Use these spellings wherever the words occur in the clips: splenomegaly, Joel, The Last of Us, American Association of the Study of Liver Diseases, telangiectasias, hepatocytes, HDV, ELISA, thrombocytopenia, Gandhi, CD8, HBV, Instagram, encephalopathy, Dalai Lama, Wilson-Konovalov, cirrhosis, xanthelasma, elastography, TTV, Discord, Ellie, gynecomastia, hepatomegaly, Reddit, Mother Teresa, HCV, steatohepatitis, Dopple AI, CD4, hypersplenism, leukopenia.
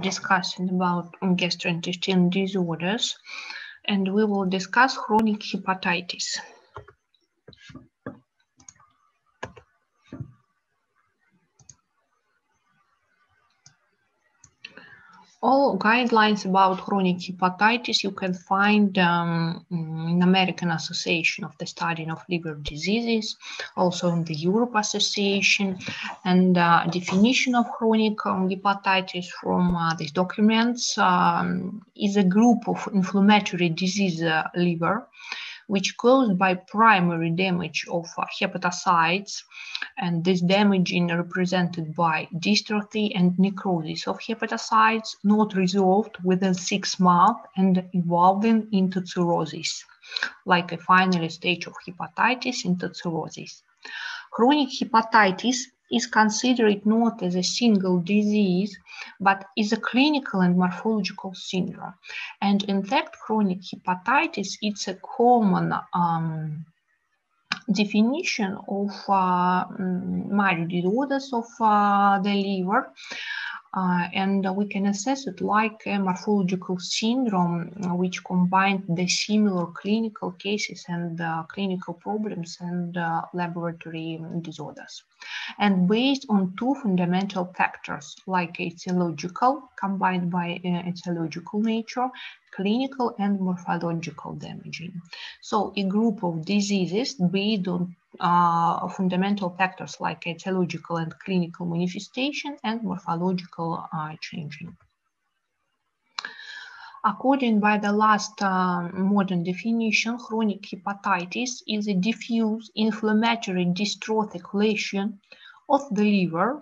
discussing about gastrointestinal disorders, and we will discuss chronic hepatitis. All guidelines about chronic hepatitis you can find in American Association of the Study of Liver Diseases, also in the Europe Association, and definition of chronic hepatitis from these documents is a group of inflammatory disease liver, which caused by primary damage of hepatocytes, and this damage is represented by dystrophy and necrosis of hepatocytes, not resolved within 6 months and evolving into cirrhosis, like a final stage of hepatitis into cirrhosis. Chronic hepatitis is considered not as a single disease, but is a clinical and morphological syndrome. And in fact, chronic hepatitis, it's a common definition of major disorders of the liver. And we can assess it like a morphological syndrome, which combined the similar clinical cases and clinical problems and laboratory disorders. And based on two fundamental factors, like etiological, combined by etiological nature, clinical and morphological damaging. So a group of diseases based on fundamental factors like etiological and clinical manifestation and morphological changing. According by the last modern definition, chronic hepatitis is a diffuse inflammatory dystrophic lesion of the liver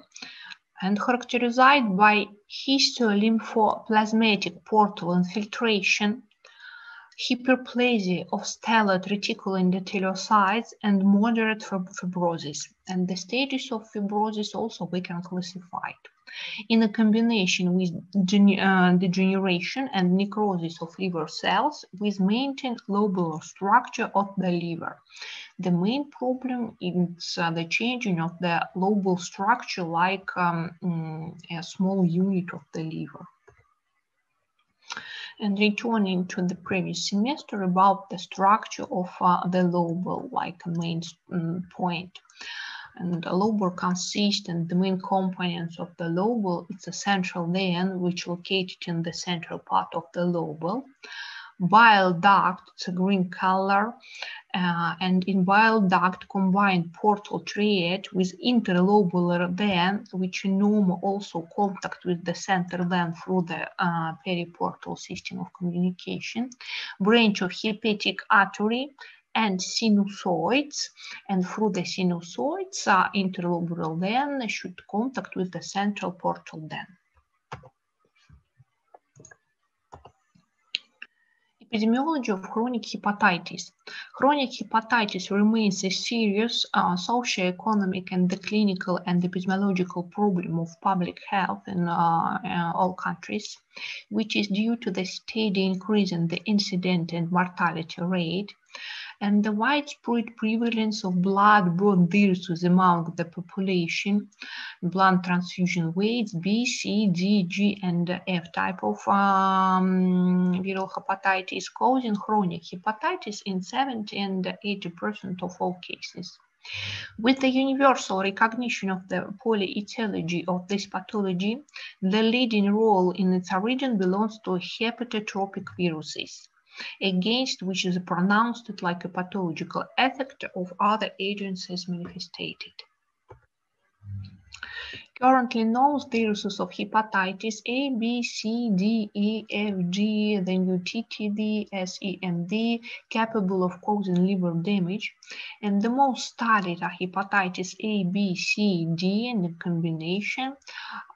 and characterized by histolymphoplasmatic portal infiltration, hyperplasia of stellate, reticular endothelial and moderate fibrosis. And the stages of fibrosis also we can classify it. In a combination with degeneration and necrosis of liver cells with maintained lobular structure of the liver. The main problem is the changing of the lobal structure like a small unit of the liver. And returning to the previous semester about the structure of the lobule, like a main point. And the lobule consists and the main components of the lobule, it's a central vein which located in the central part of the lobule. Bile duct, it's a green color, and in bile duct combined portal triad with interlobular vein, which norm also contact with the center vein through the periportal system of communication, branch of hepatic artery, and sinusoids, and through the sinusoids, interlobular vein should contact with the central portal vein. Epidemiology of chronic hepatitis. Chronic hepatitis remains a serious socioeconomic and the clinical and epidemiological problem of public health in all countries, which is due to the steady increase in the incident and mortality rate and the widespread prevalence of blood-borne diseases among the population, blood transfusion rates B, C, D, G, and F type of viral hepatitis, causing chronic hepatitis in 70 and 80% of all cases. With the universal recognition of the polyetiology of this pathology, the leading role in its origin belongs to hepatotropic viruses, against which is pronounced like a pathological effect of other agents as manifested. Currently known viruses of hepatitis A, B, C, D, E, F, G, the new TTV, S, E, and D, capable of causing liver damage. And the most studied are hepatitis A, B, C, D, and the combination,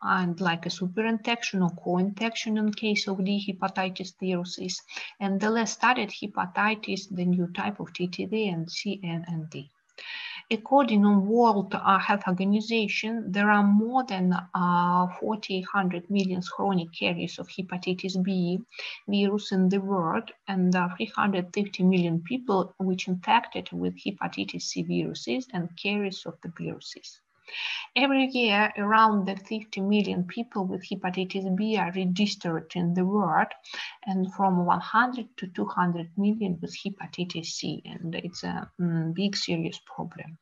and like a superinfection or co-infection in case of D hepatitis viruses. And the less studied hepatitis, the new type of TTV, and C, N, and D. According to World Health Organization, there are more than 400 million chronic carriers of hepatitis B virus in the world, and 350 million people which infected with hepatitis C viruses and carriers of the viruses. Every year, around 50 million people with hepatitis B are registered in the world, and from 100 to 200 million with hepatitis C, and it's a big, serious problem.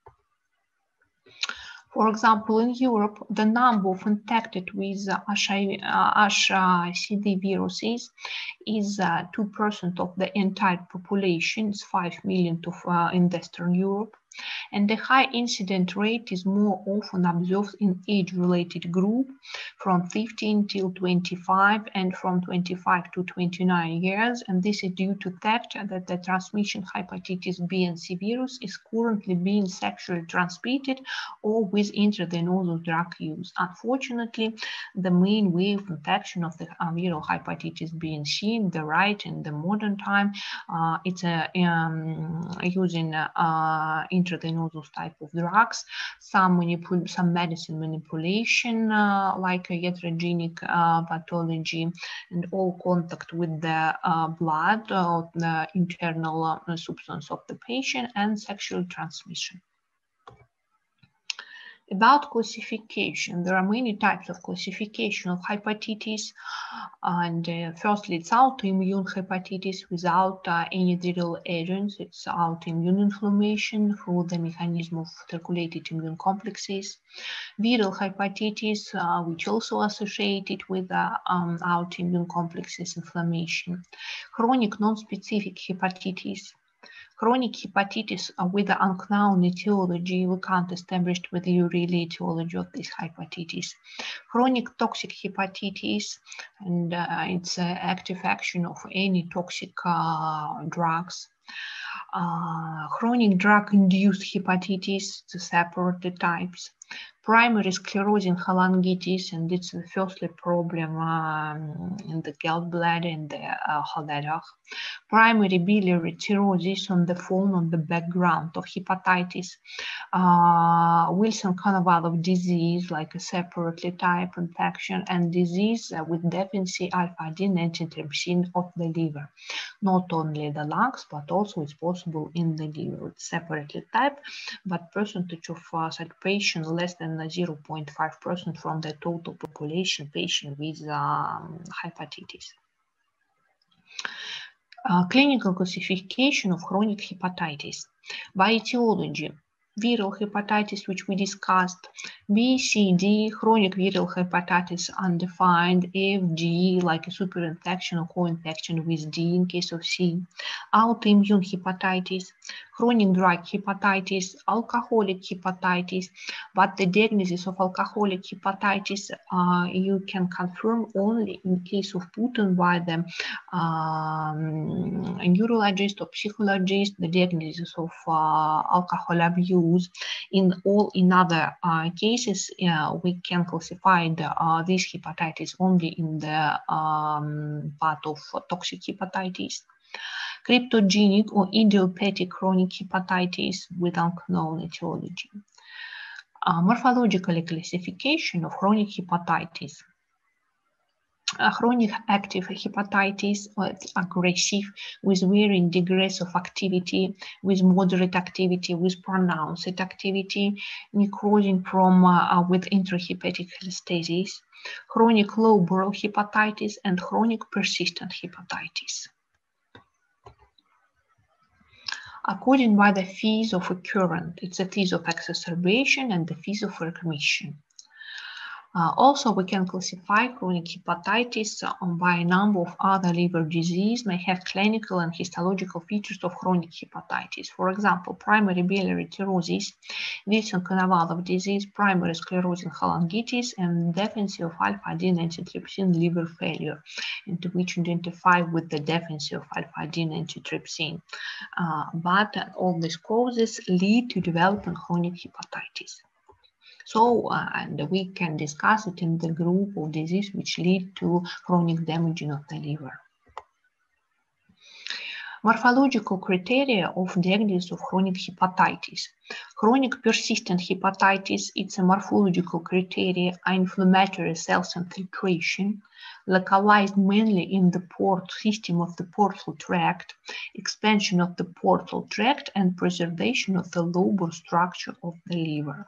For example, in Europe, the number of infected with HCV viruses is 2% of the entire population, it's 5 million in Western Europe. And the high incident rate is more often observed in age-related group from 15 till 25 and from 25 to 29 years. And this is due to the fact that the transmission hepatitis B and C virus is currently being sexually transmitted or with intravenous drug use. Unfortunately, the main way of infection of the viral hepatitis B and C in the right in the modern time, it's using intravenous type of drugs, some medicine manipulation like iatrogenic pathology, and all contact with the blood or the internal substance of the patient, and sexual transmission. About classification, there are many types of classification of hepatitis, and firstly, it's autoimmune hepatitis without any viral agents. It's autoimmune inflammation through the mechanism of circulated immune complexes. Viral hepatitis, which also associated with autoimmune complexes inflammation. Chronic non-specific hepatitis. Chronic hepatitis with the unknown etiology, we can't establish with the really etiology of this hepatitis. Chronic toxic hepatitis, and it's active action of any toxic drugs. Chronic drug-induced hepatitis, to separate the types. Primary sclerosing cholangitis, and it's the firstly problem in the gallbladder and the cholesterol. Primary biliary cirrhosis on the phone on the background of hepatitis. Wilson-Konovalov disease, like a separately type infection, and disease with deficiency alpha-adrenergic antitrypsin of the liver. Not only the lungs, but also it's possible in the liver. It's separately type, but percentage of such patient less than 0.5% from the total population patient with hepatitis. Clinical classification of chronic hepatitis by etiology. Viral hepatitis, which we discussed, B, C, D, chronic viral hepatitis undefined, F, G, like a superinfection or co-infection with D in case of C, autoimmune hepatitis, chronic drug hepatitis, alcoholic hepatitis, but the diagnosis of alcoholic hepatitis you can confirm only in case of Putin by the neurologist or psychologist, the diagnosis of alcohol abuse. In all in other cases, we can classify this hepatitis only in the part of toxic hepatitis. Cryptogenic or idiopathic chronic hepatitis with unknown etiology. Morphological classification of chronic hepatitis. Chronic active hepatitis, aggressive, with varying degrees of activity, with moderate activity, with pronounced activity, necrosing from with intrahepatic cholestasis, chronic low bowel hepatitis, and chronic persistent hepatitis. According by the phase of occurrence, it's a phase of exacerbation and the phase of remission. Also, we can classify chronic hepatitis by a number of other liver diseases may have clinical and histological features of chronic hepatitis. For example, primary biliary cirrhosis, Wilson-Konovalov disease, primary sclerosing cholangitis, and deficiency of alpha-adrenergic antitrypsin liver failure, into which identify with the deficiency of alpha-adrenergic antitrypsin. But all these causes lead to developing chronic hepatitis. So, and we can discuss it in the group of disease which lead to chronic damaging of the liver. Morphological criteria of diagnosis of chronic hepatitis. Chronic persistent hepatitis, it's a morphological criteria, inflammatory cells infiltration, localized mainly in the portal system of the portal tract, expansion of the portal tract, and preservation of the lobar structure of the liver.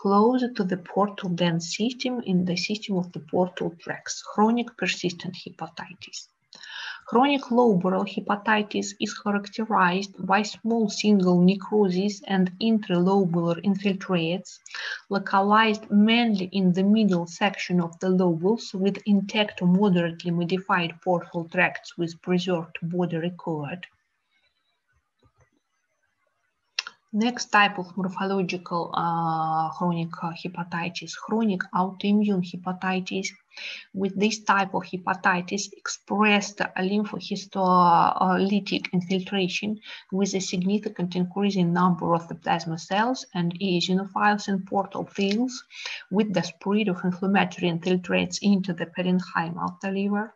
closer to the portal dense system in the system of the portal tracts, chronic persistent hepatitis. Chronic low bowel hepatitis is characterized by small single necrosis and intralobular infiltrates localized mainly in the middle section of the lobules with intact or moderately modified portal tracts with preserved body record. Next type of morphological chronic hepatitis, chronic autoimmune hepatitis. With this type of hepatitis expressed lymphohistolytic infiltration with a significant increase in number of the plasma cells and eosinophils and portal fields with the spread of inflammatory infiltrates into the parenchyma of the liver,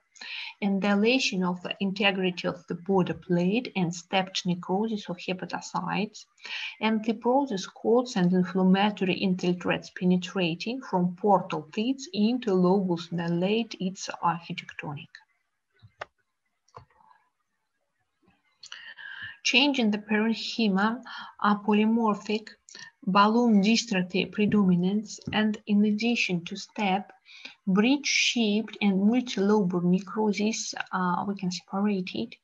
and dilation of the integrity of the body plate and stepped necrosis of hepatocytes, and the process coats and inflammatory infiltrates penetrating from portal pits into lobules dilate its architectonic. Change in the parenchyma are polymorphic, balloon dystrophy predominance, and in addition to step, bridge-shaped and multilobar necrosis, we can separate it,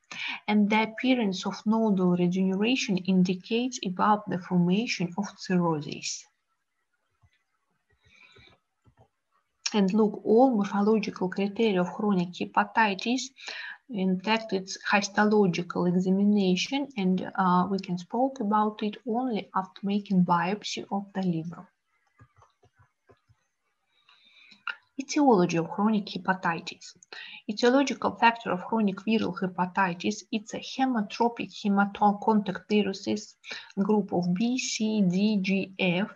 and the appearance of nodal regeneration indicates about the formation of cirrhosis. And look, all morphological criteria of chronic hepatitis, in fact, it's histological examination, and we can speak about it only after making biopsy of the liver. Etiology of chronic hepatitis. Etiological factor of chronic viral hepatitis, it's a hemotropic hematocontact viruses, group of B, C, D, G, F.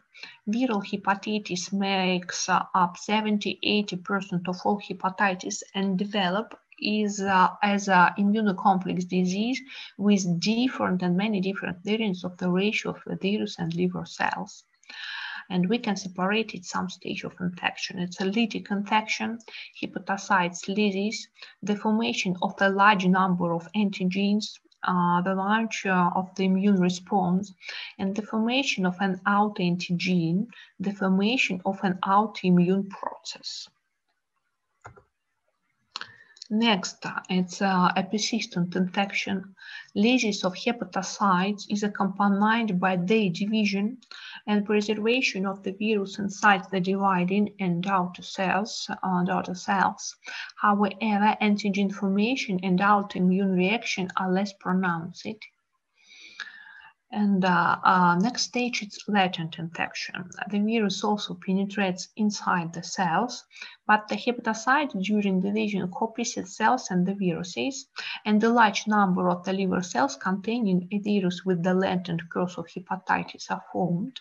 Viral hepatitis makes up 70–80% of all hepatitis and develop is as an immunocomplex disease with different and many different variants of the ratio of the virus and liver cells. And we can separate it some stage of infection. It's a lytic infection, hepatocytes lysis, the formation of the large number of antigens, the launch of the immune response, and the formation of an autoantigen, the formation of an autoimmune process. Next, it's a persistent infection. Lysis of hepatocytes is accompanied by their division and preservation of the virus inside the dividing and outer cells. However, antigen formation and autoimmune reaction are less pronounced. And next stage, it's latent infection. The virus also penetrates inside the cells, but the hepatocyte during division copies its cells and the viruses, and the large number of the liver cells containing a virus with the latent cause of hepatitis are formed.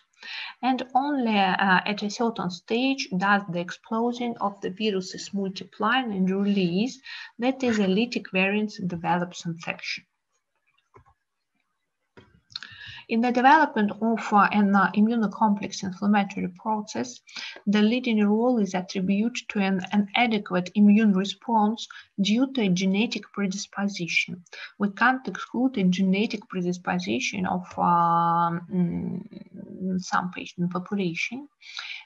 And only at a certain stage does the explosion of the viruses multiply and release, that is a lytic variant develops infection. In the development of an immunocomplex inflammatory process, the leading role is attributed to an inadequate immune response due to a genetic predisposition. We can't exclude a genetic predisposition of some patient population,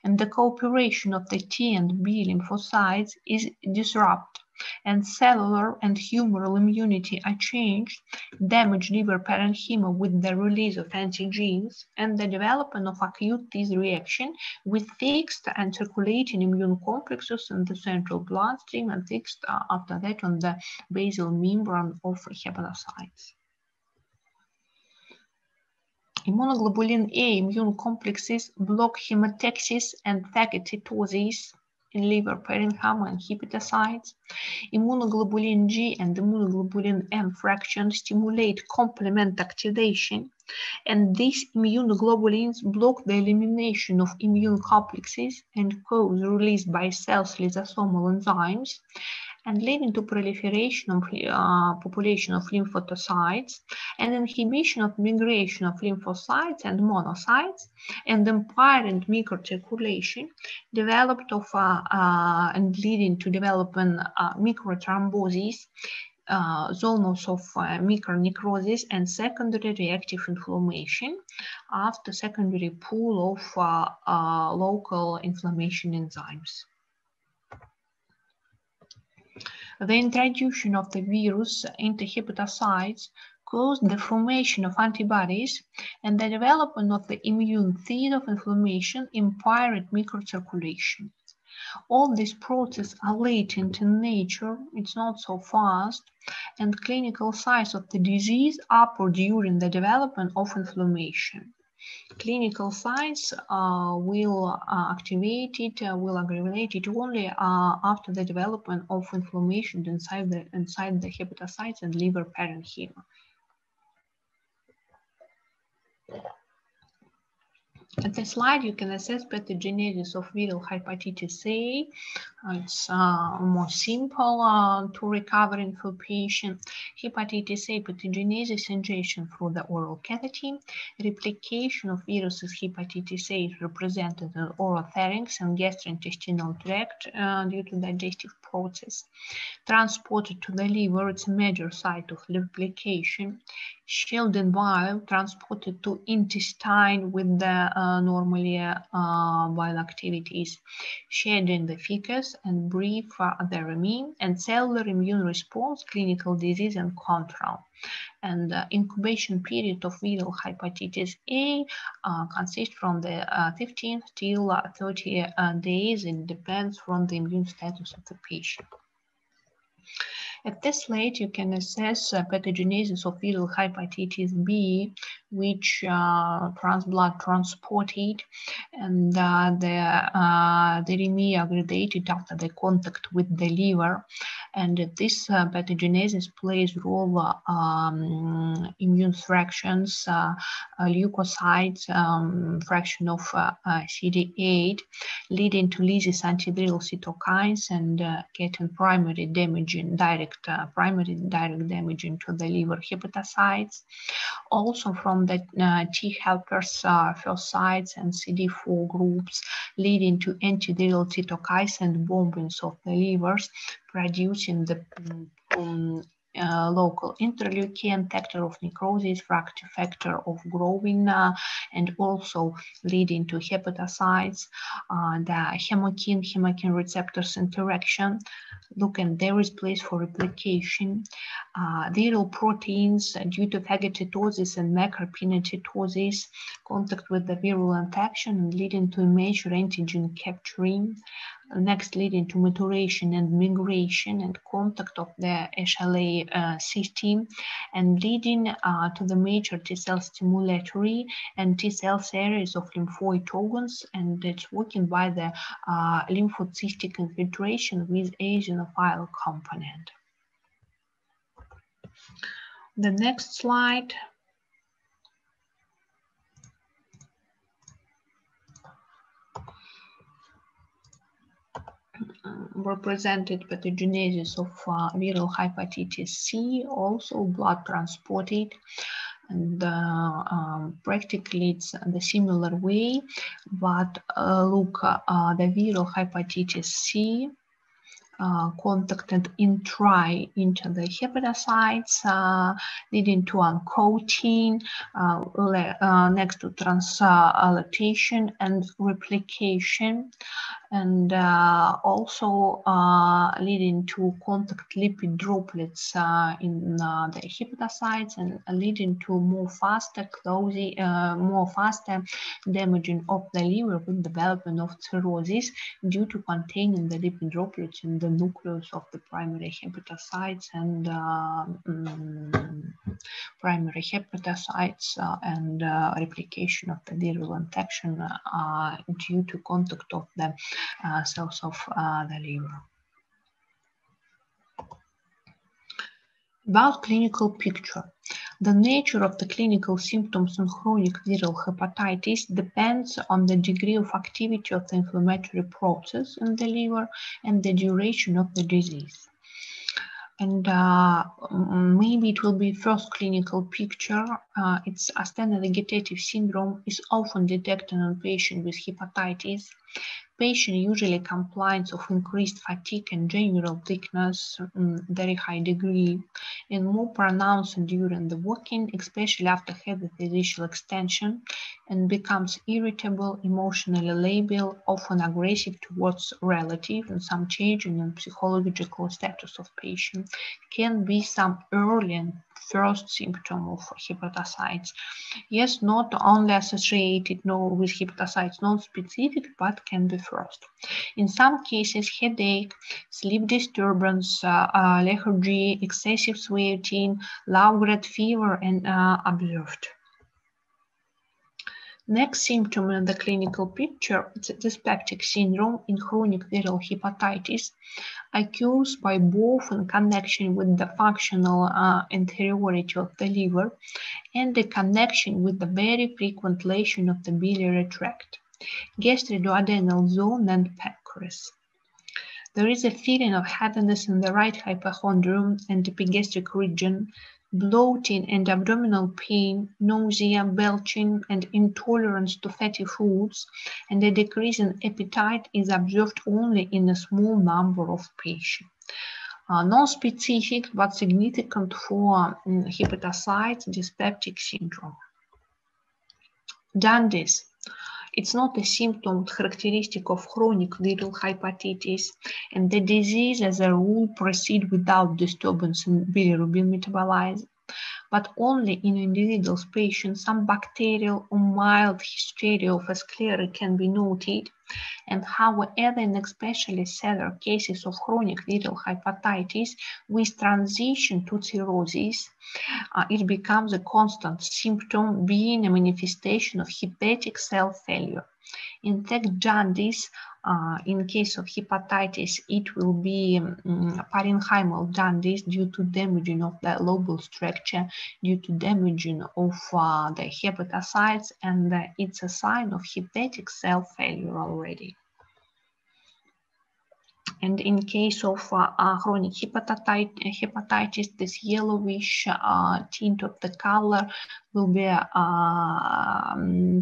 and the cooperation of the T and B lymphocytes is disrupted, and cellular and humoral immunity are changed, damage liver parenchyma with the release of antigens, and the development of acute disease reaction with fixed and circulating immune complexes in the central bloodstream and fixed after that on the basal membrane of hepatocytes. Immunoglobulin A immune complexes block hemataxis and phagocytosis in liver parenchyma and hepatocytes. Immunoglobulin G and immunoglobulin M fraction stimulate complement activation, and these immunoglobulins block the elimination of immune complexes and cause release by cells lysosomal enzymes, and leading to proliferation of population of lymphocytes and inhibition of migration of lymphocytes and monocytes, and impairing microcirculation developed of and leading to development microthrombosis, zones of micronecrosis and secondary reactive inflammation after secondary pool of local inflammation enzymes. The introduction of the virus into hepatocytes caused the formation of antibodies and the development of the immune theater of inflammation impaired microcirculation. All these processes are latent in nature, it's not so fast, and clinical signs of the disease appear during the development of inflammation. Clinical signs will activate it, will aggravate it only after the development of inflammation inside the hepatocytes and liver parenchyma. At this slide, you can assess pathogenesis of viral hepatitis A. It's more simple to recover in for patient. Hepatitis A pathogenesis ingestion through the oral cavity. Replication of viruses hepatitis A is represented in oral pharynx and gastrointestinal tract due to digestive process. Transported to the liver, it's a major site of replication. Shield and bile transported to intestine with the normally bile activities, shed in the feces and brief the remain, and cellular immune response, clinical disease and control. And incubation period of viral hepatitis A consists from the 15 till 30 days. It depends from the immune status of the patient. At this slide, you can assess pathogenesis of viral hepatitis B, which blood transported, and the RNA aggregated after the contact with the liver. And this pathogenesis plays role immune fractions, leukocytes, fraction of CD8, leading to lysis, antiviral cytokines, and getting primary damaging, direct damaging to the liver hepatocytes. Also from the T helpers, lymphocytes and CD4 groups, leading to antiviral cytokines and bombings of the livers, producing the local interleukin, factor of necrosis, factor of growing, and also leading to hepatocytes, the chemokine receptors interaction. Look, and there is place for replication. Viral proteins due to phagocytosis and macropinocytosis, contact with the viral infection, leading to major antigen capturing. Next, leading to maturation and migration and contact of the HLA system, and leading to the major T cell stimulatory and T cell series of lymphoid organs, and it's working by the lymphocytic infiltration with eosinophil component. The next slide. Represented pathogenesis of viral hepatitis C, also blood transported, and practically it's the similar way, but look, the viral hepatitis C contacted into the hepatocytes, leading to uncoating, next to translation and replication, and also leading to contact lipid droplets in the hepatocytes, and leading to more faster damaging of the liver with development of cirrhosis due to containing the lipid droplets in the nucleus of the primary hepatocytes and replication of the viral infection due to contact of the cells of the liver. About clinical picture. The nature of the clinical symptoms in chronic viral hepatitis depends on the degree of activity of the inflammatory process in the liver and the duration of the disease. And maybe it will be first clinical picture. It's asteno-vegetative syndrome is often detected in patients with hepatitis. Patient usually complains of increased fatigue and general thickness, very high degree, and more pronounced during the walking, especially after heavy facial extension, and becomes irritable, emotionally labile, often aggressive towards relatives, and some change in the psychological status of patient can be some early and first symptom of hepatocytes. Yes, not only associated with hepatocytes non-specific, but can be first. In some cases, headache, sleep disturbance, lethargy, excessive sweating, low-grade fever, and observed. Next symptom in the clinical picture is dyspeptic syndrome in chronic viral hepatitis, occurs by both in connection with the functional inferiority of the liver and the connection with the very frequent lesion of the biliary tract, gastroduodenal zone, and pancreas. There is a feeling of heaviness in the right hypochondrium and epigastric region, bloating and abdominal pain, nausea, belching, and intolerance to fatty foods, and a decrease in appetite is observed only in a small number of patients. Non-specific but significant for hepatocyte dyspeptic syndrome. Jaundice. It's not a symptom characteristic of chronic viral hepatitis, and the disease as a rule proceeds without disturbance in bilirubin metabolism, but only in individual patients some bacterial or mild hysteria of sclera can be noted, and however, in especially severe cases of chronic viral hepatitis with transition to cirrhosis, it becomes a constant symptom, being a manifestation of hepatic cell failure. In fact, jaundice, in case of hepatitis, it will be parenchymal jaundice due to damaging of the lobal structure, due to damaging of the hepatocytes, and it's a sign of hepatic cell failure already. And in case of chronic hepatitis, this yellowish tint of the color will be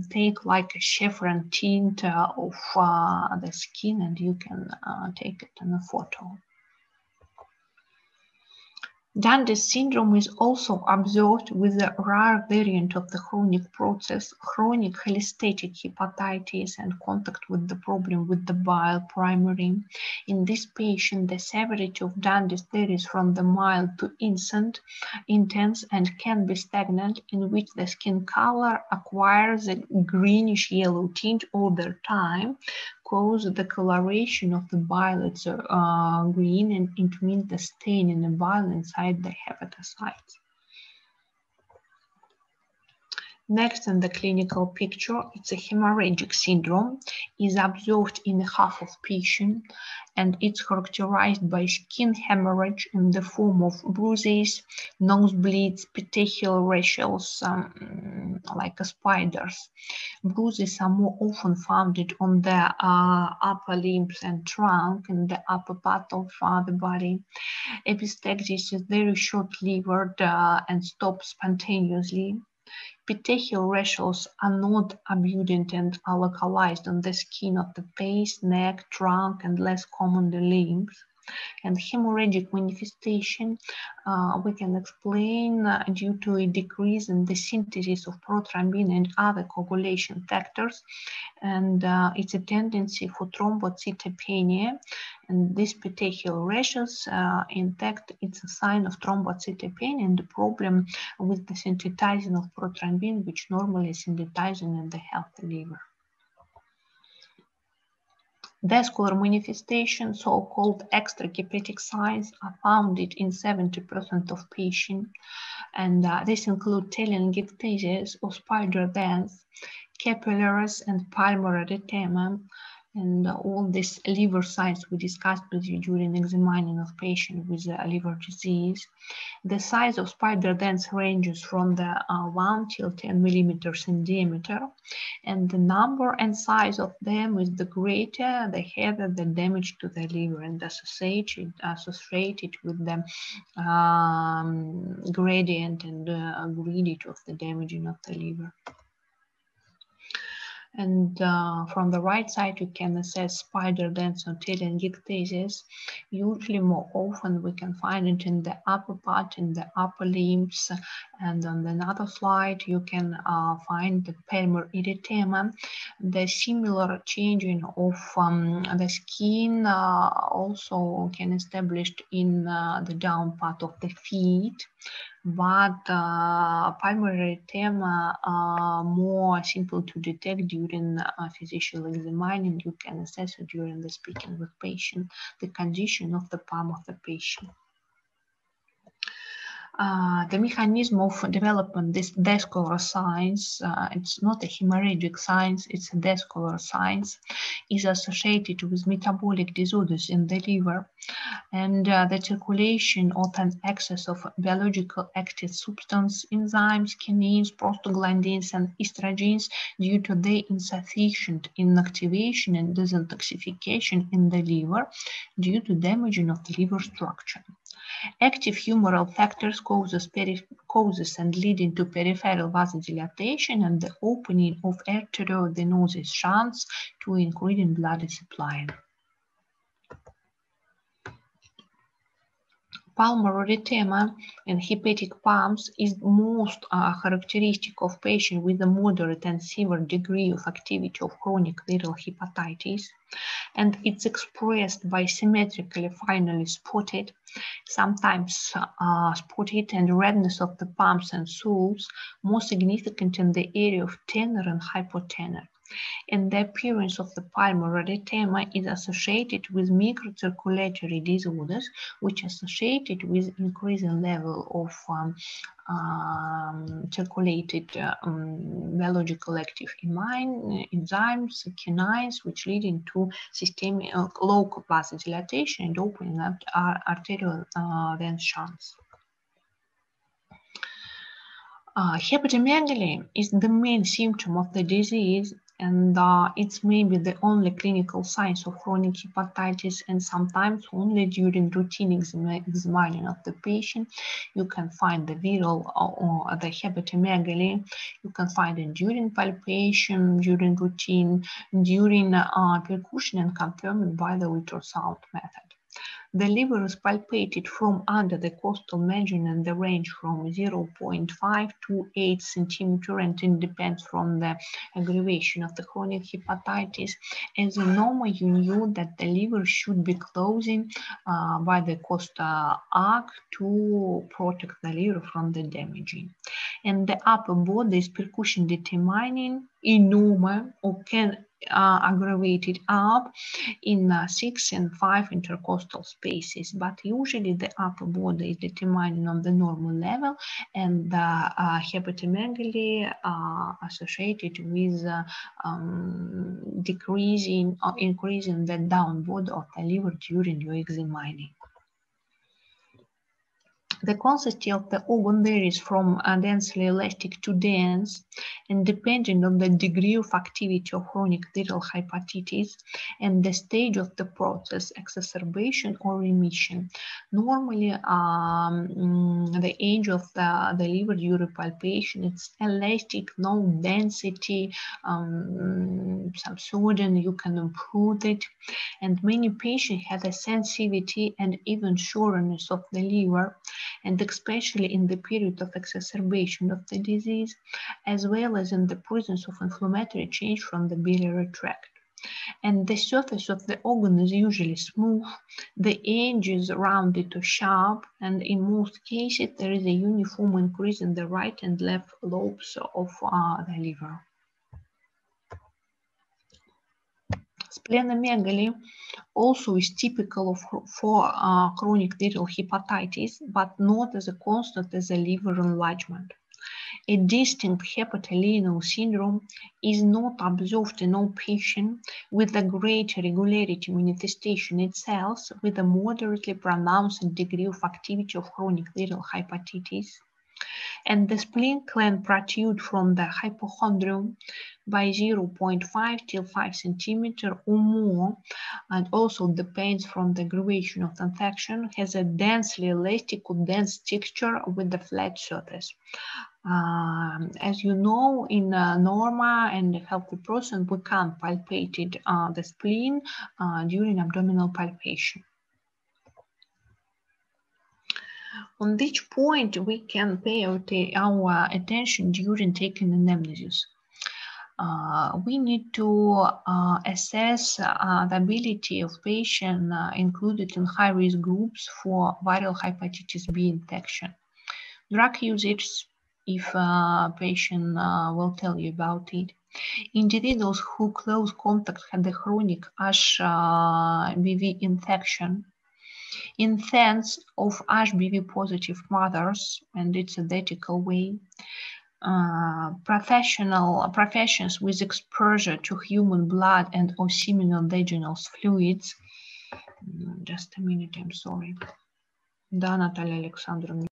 take like a chevron tint of the skin, and you can take it in a photo. Jaundice syndrome is also observed with the rare variant of the chronic process, chronic cholestatic hepatitis, and contact with the problem with the bile primary. In this patient, the severity of jaundice varies from the mild to intense and can be stagnant, in which the skin color acquires a greenish-yellow tint over time, cause the coloration of the bile is green, and it means the stain in the bile inside the hepatocyte. Next in the clinical picture, it's a hemorrhagic syndrome, is observed in half of patients, and it's characterized by skin hemorrhage in the form of bruises, nosebleeds, petechial rations, like spiders. Bruises are more often found on the upper limbs and trunk and the upper part of the body. Epistaxis is very short-lived and stops spontaneously. Petechial rations are not abundant and are localized on the skin of the face, neck, trunk, and less commonly limbs. And hemorrhagic manifestation we can explain due to a decrease in the synthesis of prothrombin and other coagulation factors, and it's a tendency for thrombocytopenia. And this petechial rashes, in fact, it's a sign of thrombocytopenia and the problem with the synthesizing of prothrombin, which normally is synthesizing in the healthy liver. Vascular manifestations, so-called extrahepatic signs, are found in 70% of patients, and this includes telangiectasias or spider dance, capillaries, and pulmonary erythema, and all these liver signs we discussed with you during examining of patients with liver disease. The size of spider dance ranges from the 1 till 10 millimeters in diameter, and the number and size of them is the greater, the heavier the damage to the liver and associated with the gradient and gradient of the damaging of the liver. And from the right side, you can assess spider dance on tail ictasis. Usually more often we can find it in the upper part, in the upper limbs. And on another slide, you can find the palmar erythema. The similar changing of the skin also can establish in the down part of the feet. But palmar erythema are more simple to detect during physical examining. You can assess it during the speaking with patient, the condition of the palm of the patient. The mechanism of development, this vascular signs, it's not a hemorrhagic signs, it's a vascular signs, is associated with metabolic disorders in the liver. And the circulation or an excess of biological active substance, enzymes, kinins, prostaglandins, and estrogens due to their insufficient inactivation and detoxification in the liver due to damaging of the liver structure. Active humoral factors causes and leading to peripheral vasodilatation and the opening of arteriovenous shunts to increasing blood supply. Palmar erythema and hepatic palms is most characteristic of patients with a moderate and severe degree of activity of chronic viral hepatitis, and it's expressed by symmetrically finely spotted, sometimes spotted and redness of the palms and soles, more significant in the area of tenor and hypotenor. And the appearance of the palmar erythema is associated with microcirculatory disorders, which are associated with increasing level of circulated biological active enzymes, kinins, which leading to systemic local vasodilatation and opening up arterial vein shunts. Hepatomegaly is the main symptom of the disease, and it's maybe the only clinical signs of chronic hepatitis, and sometimes only during routine examining of the patient. You can find the viral or the hepatomegaly. You can find it during palpation, during routine, during percussion, and confirmed by the ultrasound method. The liver is palpated from under the costal margin and the range from 0.5 to 8 centimeter, and it depends from the aggravation of the chronic hepatitis. As a normal, you knew that the liver should be closing by the costal arc to protect the liver from the damaging. And the upper body is percussion determining, enoma, or can aggravated up in 6 and 5 intercostal spaces, but usually the upper body is determined on the normal level, and the hepatomegaly are associated with decreasing or increasing the down body of the liver during your examining. The consistency of the organ varies from densely elastic to dense, and depending on the degree of activity of chronic viral hepatitis and the stage of the process, exacerbation or remission. Normally, the age of the liver during palpation, it's elastic, no density, some sodium, you can improve it. And many patients have a sensitivity and even soreness of the liver, and especially in the period of exacerbation of the disease, as well as in the presence of inflammatory change from the biliary tract. And the surface of the organ is usually smooth, the edge is rounded or sharp, and in most cases there is a uniform increase in the right and left lobes of the liver. Splenomegaly also is typical for chronic viral hepatitis, but not as a constant as a liver enlargement. A distinct hepatorenal syndrome is not observed in all patients, with a greater regularity manifestation itself with a moderately pronounced degree of activity of chronic viral hepatitis. And the spleen can protrude from the hypochondrium by 0.5 till 5 centimeter or more, and also depends from the aggravation of the infection, has a densely elastic or dense texture with a flat surface. As you know, in normal and a healthy person, we can palpate the spleen during abdominal palpation. On this point, we can pay our attention during taking anamnesis. We need to assess the ability of patients included in high-risk groups for viral hepatitis B infection. Drug usage, if a patient will tell you about it. Individuals who close contact had the chronic HBV infection. Infants of HBV-positive mothers, and it's an ethical way. Professions with exposure to human blood and or seminal vaginal fluids. Just a minute, I'm sorry. Да, Natalia Alexandrovna.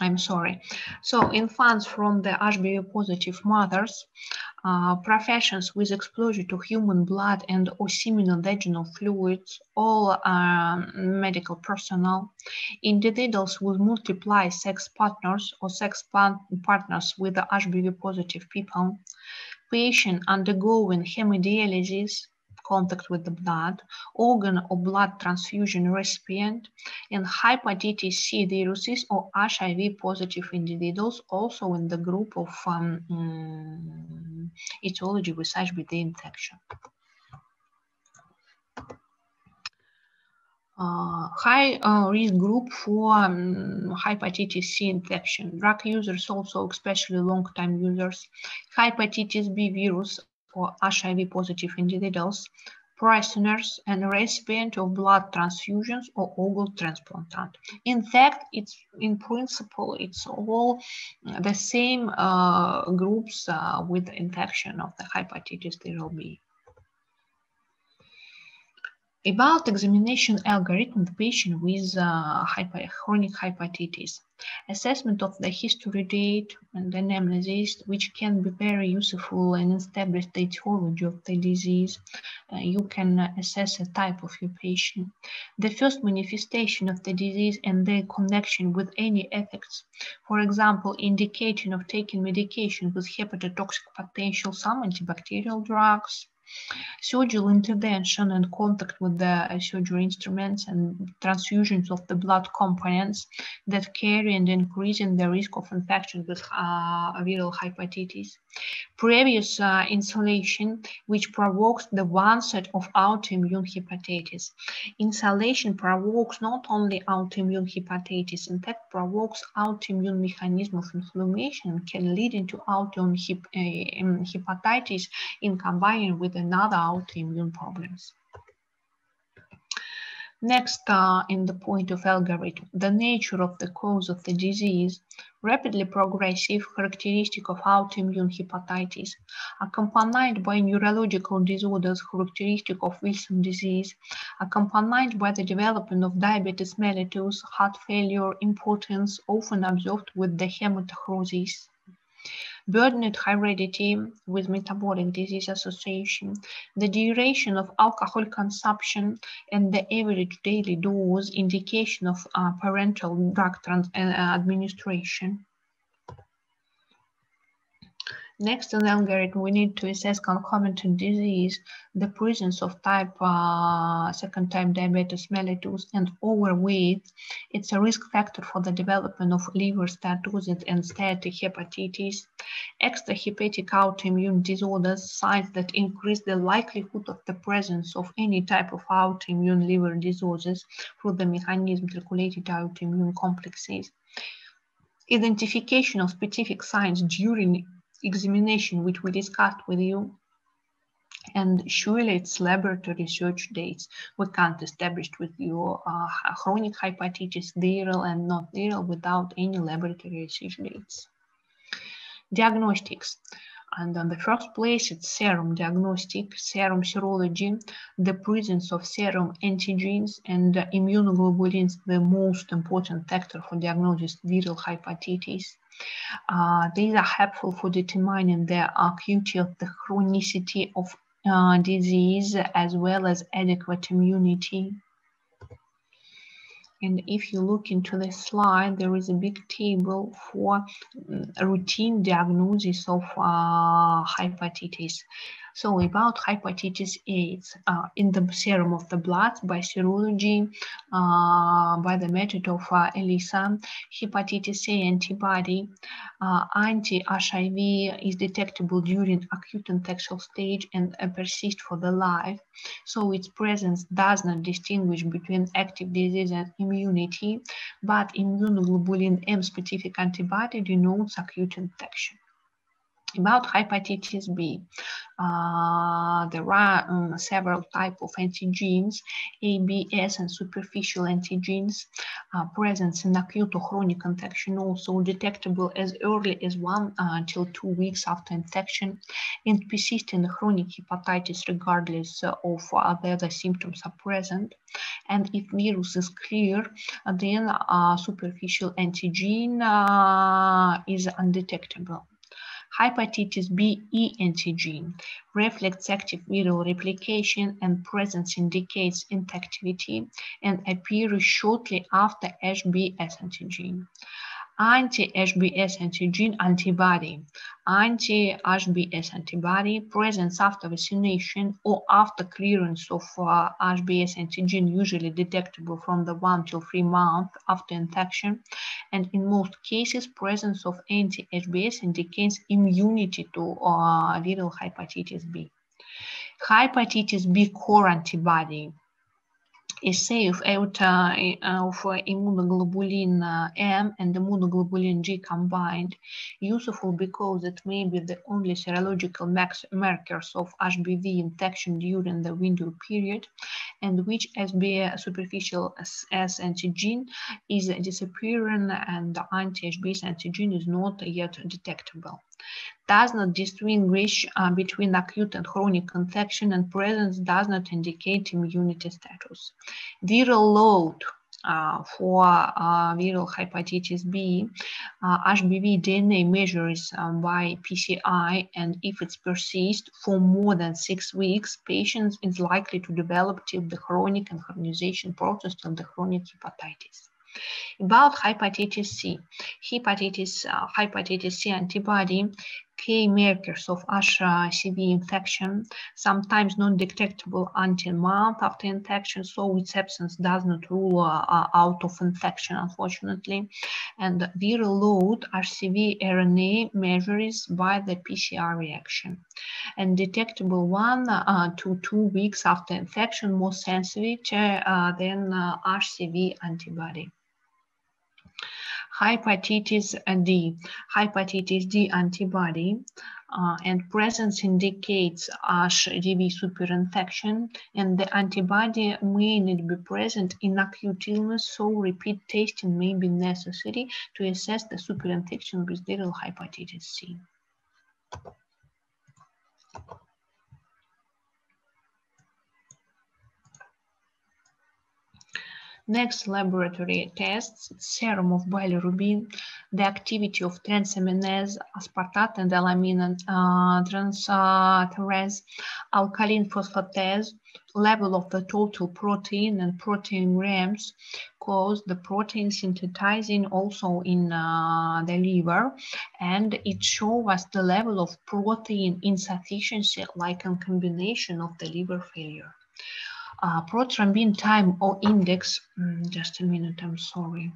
I'm sorry. So, infants from the HBV-positive mothers, professions with exposure to human blood and or seminal vaginal fluids, all medical personnel, individuals with multiple sex partners or sex partners with the HBV-positive people, patients undergoing hemodialysis, contact with the blood, organ or blood transfusion recipient, and hepatitis C viruses or HIV-positive individuals also in the group of etiology with HBV infection. High-risk group for hepatitis C infection. Drug users also, especially long-time users, hepatitis B virus, or HIV-positive individuals, prisoners and recipient of blood transfusions or organ transplant. In fact, it's in principle, it's all the same groups with infection of the hepatitis viral B. About examination algorithm, the patient with chronic hepatitis, assessment of the history date and anamnesis, which can be very useful in establishing the etiology of the disease. You can assess the type of your patient, the first manifestation of the disease and their connection with any effects. For example, indication of taking medication with hepatotoxic potential, some antibacterial drugs, surgical intervention and contact with the surgery instruments and transfusions of the blood components that carry and increasing the risk of infection with viral hepatitis, previous insulation which provokes the onset of autoimmune hepatitis. Insulation provokes not only autoimmune hepatitis, in fact provokes autoimmune mechanism of inflammation and can lead into autoimmune hepatitis in combining with another autoimmune problems. Next, in the point of algorithm, the nature of the cause of the disease, rapidly progressive characteristic of autoimmune hepatitis, accompanied by neurological disorders characteristic of Wilson disease, accompanied by the development of diabetes mellitus, heart failure, impotence, often observed with the hematochromatosis. Burdened heredity with metabolic disease association, the duration of alcohol consumption and the average daily dose, indication of parental drug administration. Next, in the algorithm, we need to assess concomitant disease, the presence of type second type diabetes mellitus and overweight. It's a risk factor for the development of liver steatosis and steatohepatitis, extrahepatic autoimmune disorders, signs that increase the likelihood of the presence of any type of autoimmune liver disorders through the mechanism regulated autoimmune complexes, identification of specific signs during examination, which we discussed with you, and surely its laboratory research dates. We can't establish with you chronic hepatitis viral and not viral without any laboratory research dates. Diagnostics. And on the first place, it's serum diagnostic, serum serology, the presence of serum antigens and immunoglobulins, the most important factor for diagnosis viral hepatitis. These are helpful for determining the acuity of the chronicity of disease as well as adequate immunity. And if you look into the slide, there is a big table for routine diagnosis of hepatitis. So about hepatitis A, it's in the serum of the blood by serology, by the method of ELISA, hepatitis A antibody, anti-HIV is detectable during acute infectious stage and persists for the life. So its presence does not distinguish between active disease and immunity, but immunoglobulin M-specific antibody denotes acute infection. About hepatitis B, there are several types of antigens, ABS and superficial antigens, presence in acute or chronic infection, also detectable as early as 1 till 2 weeks after infection, and persistent chronic hepatitis regardless of whether symptoms are present. And if virus is clear, then superficial antigen is undetectable. Hepatitis B-E antigen reflects active viral replication and presence indicates inactivity and appears shortly after HBs antigen. Anti-HBs antigen antibody. Anti-HBs antibody presence after vaccination or after clearance of HBs antigen, usually detectable from the 1 to 3 months after infection, and in most cases, presence of anti-HBs indicates immunity to viral hepatitis B. Hepatitis B core antibody. assay of AOTA of immunoglobulin M and immunoglobulin G combined useful because it may be the only serological markers of HBV infection during the window period, and which SBA superficial S antigen is disappearing and the anti-HBs antigen is not yet detectable. Does not distinguish between acute and chronic infection, and presence does not indicate immunity status. Viral load for viral hepatitis B, HBV DNA measures by PCI, and if it persists for more than 6 weeks, patients is likely to develop till the chronic and harmonization process till the chronic hepatitis. About hepatitis C antibody, key markers of HCV infection, sometimes non-detectable until a month after infection, so its absence does not rule out of infection, unfortunately. And viral load HCV RNA measures by the PCR reaction. And detectable 1 to 2 weeks after infection, more sensitive than HCV antibody. Hepatitis D antibody, and presence indicates HDV superinfection, and the antibody may need be present in acute illness, so repeat testing may be necessary to assess the superinfection with viral hepatitis C. Next laboratory tests, serum of bilirubin, the activity of transaminase, aspartate and alamine transferase, alkaline phosphatase, level of the total protein and protein grams, cause the protein synthesizing also in the liver, and it shows us the level of protein insufficiency like a combination of the liver failure. Prothrombin time or index, just a minute, I'm sorry.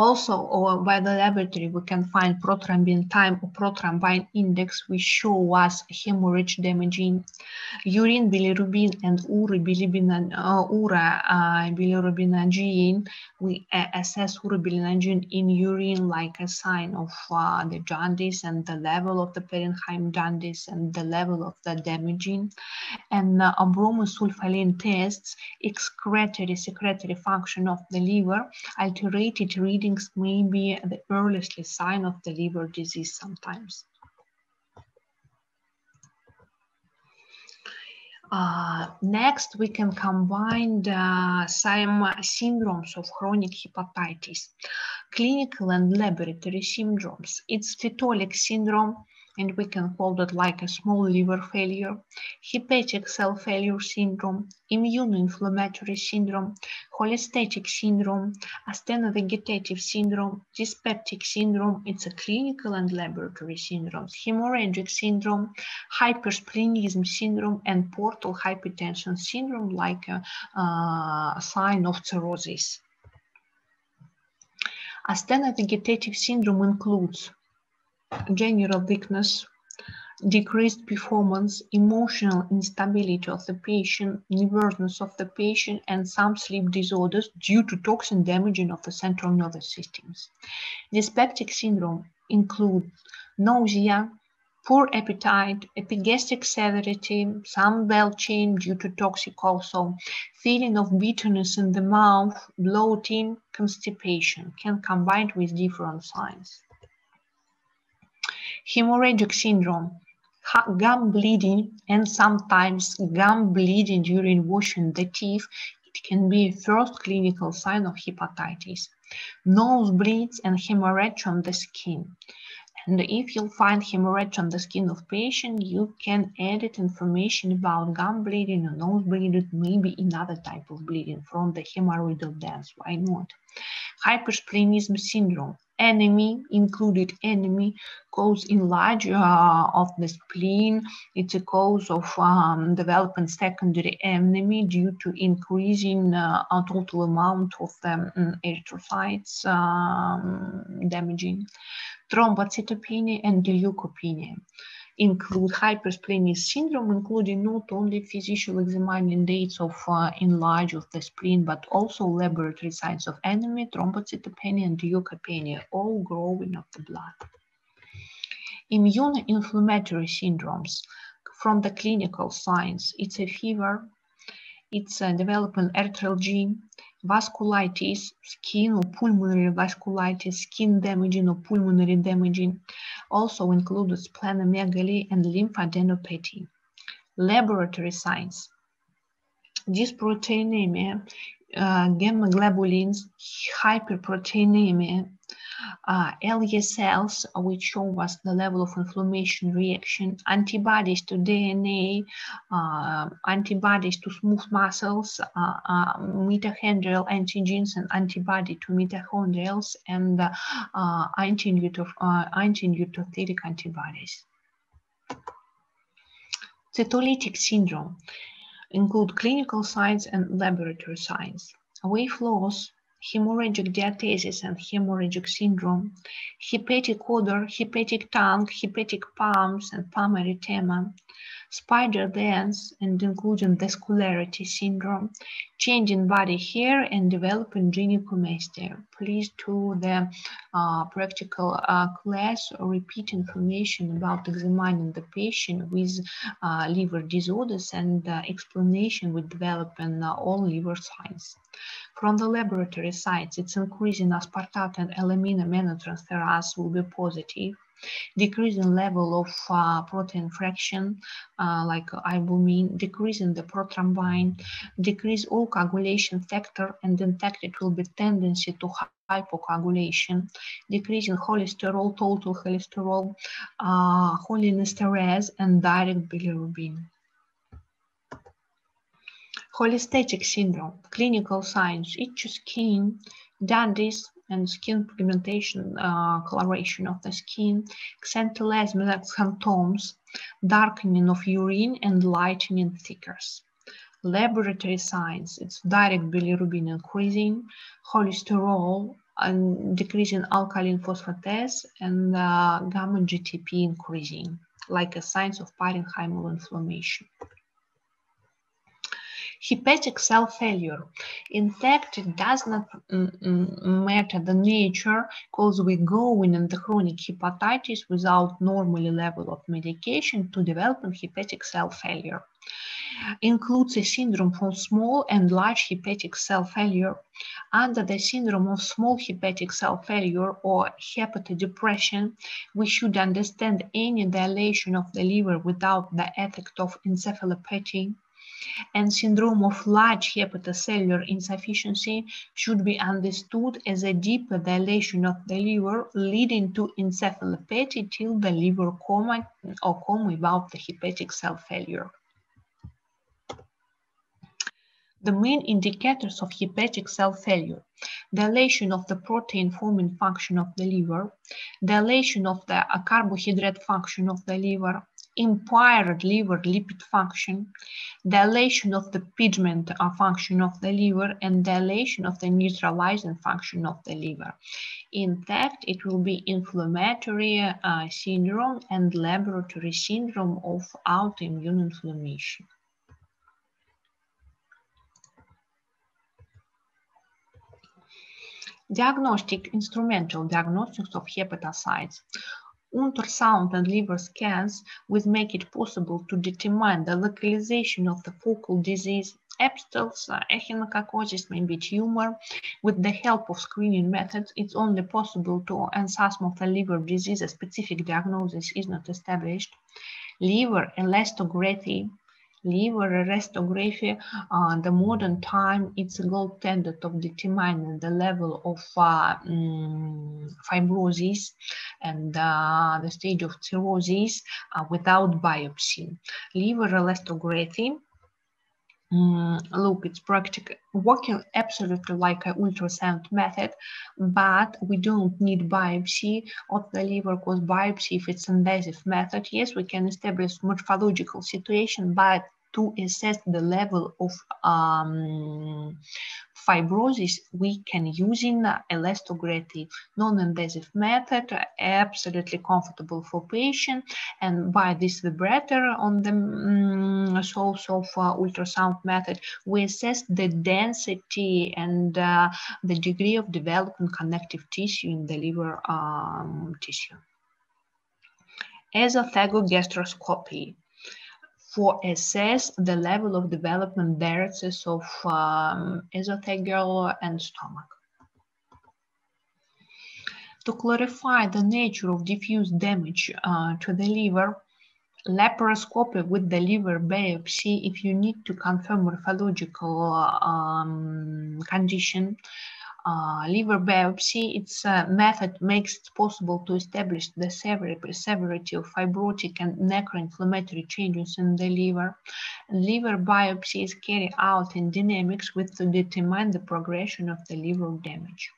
Also, or by the laboratory, we can find prothrombin time or prothrombin index, which show us hemorrhage damaging, urine bilirubin and urobilirubin. We assess urobilinogen in urine like a sign of the jaundice and the level of the Pappenheim jaundice and the level of the damaging. And bromosulfalin tests excretory-secretory function of the liver. Alterated reading may be the earliest sign of the liver disease sometimes. Next, we can combine some syndromes of chronic hepatitis, clinical and laboratory syndromes. It's fetolic syndrome, and we can call that like a small liver failure, hepatic cell failure syndrome, immunoinflammatory syndrome, cholestatic syndrome, astenovegetative syndrome, dyspeptic syndrome. It's a clinical and laboratory syndromes, hemorrhagic syndrome, hypersplenism syndrome, and portal hypertension syndrome like a sign of cirrhosis. Astenovegetative syndrome includes general weakness, decreased performance, emotional instability of the patient, nervousness of the patient, and some sleep disorders due to toxin damaging of the central nervous systems. Dyspeptic syndrome includes nausea, poor appetite, epigastric severity, some belching due to toxic also, feeling of bitterness in the mouth, bloating, constipation can combine with different signs. Hemorrhagic syndrome, gum bleeding, and sometimes gum bleeding during washing the teeth. It can be a first clinical sign of hepatitis. Nosebleeds and hemorrhage on the skin. And if you'll find hemorrhage on the skin of patient, you can edit information about gum bleeding or nose bleeding, maybe another type of bleeding from the hemorrhoidal dance, why not? Hypersplenism syndrome, anemia, included anemia, cause enlargement of the spleen. It's a cause of developing secondary anemia due to increasing total amount of the erythrocytes damaging. Thrombocytopenia and leukopenia include hypersplenism syndrome, including not only physical examining dates of enlarge of the spleen, but also laboratory signs of anemia, thrombocytopenia, and leukopenia, all growing of the blood. Immune inflammatory syndromes. From the clinical signs, it's a fever, it's a development arthralgia, vasculitis, skin or pulmonary vasculitis, skin damaging or pulmonary damaging, also includes splenomegaly and lymphadenopathy. Laboratory signs: dysproteinemia, gamma globulins, hyperproteinemia, LESLs, which show us the level of inflammation reaction, antibodies to DNA, antibodies to smooth muscles, mitochondrial antigens and antibody to mitochondrials, and anti-nucleolytic antibodies. Cytolytic syndrome include clinical signs and laboratory signs: weight loss, hemorrhagic diathesis and hemorrhagic syndrome, hepatic odor, hepatic tongue, hepatic palms and palm erythema, spider dance, and including vascularity syndrome, changing body hair and developing gynecomastia. Please to the practical class repeat information about examining the patient with liver disorders and explanation with developing all liver signs. From the laboratory sites, it's increasing aspartate and L-amino aminotransferase will be positive, decreasing level of protein fraction like albumin, decreasing the prothrombin, decrease all coagulation factor, and in fact it will be tendency to hypocoagulation, decreasing cholesterol, total cholesterol, cholinesterase, and direct bilirubin. Cholestatic syndrome, clinical signs: itchy skin, jaundice, and skin pigmentation, coloration of the skin, xanthelasma symptoms, darkening of urine and lightening thickers. Laboratory signs: it's direct bilirubin increasing, cholesterol, and decreasing alkaline phosphatase, and gamma GTP increasing, like a signs of parenchymal inflammation. Hepatic cell failure. In fact, it does not matter the nature, because we go in the chronic hepatitis without normal level of medication to develop hepatic cell failure. Includes a syndrome from small and large hepatic cell failure. Under the syndrome of small hepatic cell failure or hepatodepression, we should understand any dilation of the liver without the effect of encephalopathy, and syndrome of large hepatocellular insufficiency should be understood as a deeper dilation of the liver leading to encephalopathy till the liver coma or coma without the hepatic cell failure. The main indicators of hepatic cell failure: dilation of the protein-forming function of the liver, dilation of the carbohydrate function of the liver, impaired liver lipid function, dilation of the pigment function of the liver, and dilation of the neutralizing function of the liver. In fact, it will be inflammatory syndrome and laboratory syndrome of autoimmune inflammation. Diagnostic, instrumental diagnostics of hepatocytes. Ultrasound and liver scans will make it possible to determine the localization of the focal disease, abscess, echinococcosis, maybe tumor. With the help of screening methods, it's only possible to assess the liver disease. A specific diagnosis is not established. Liver elastography. Liver elastography, the modern time, it's a gold standard of determining the level of fibrosis and the stage of cirrhosis without biopsy. Liver elastography Look, it's practical, working absolutely like an ultrasound method, but we don't need biopsy of the liver, because biopsy, if it's invasive method, yes, we can establish morphological situation, but to assess the level of fibrosis, we can using elastography, non-invasive method, absolutely comfortable for patient. And by this vibrator on the source of ultrasound method, we assess the density and the degree of development connective tissue in the liver tissue. Esophagosgastroscopy. For assess the level of development variances of esophageal and stomach. To clarify the nature of diffuse damage to the liver, laparoscopy with the liver biopsy, if you need to confirm morphological condition, liver biopsy, its method makes it possible to establish the severity of fibrotic and necroinflammatory changes in the liver. Liver biopsy is carried out in dynamics with to determine the progression of the liver damage.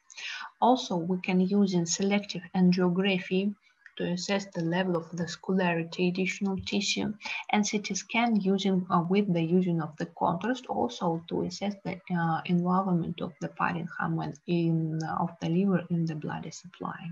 Also, we can use in selective angiography to assess the level of the vascularity, additional tissue, and CT scan using with the using of the contrast, also to assess the involvement of the parenchyma in of the liver in the blood supply.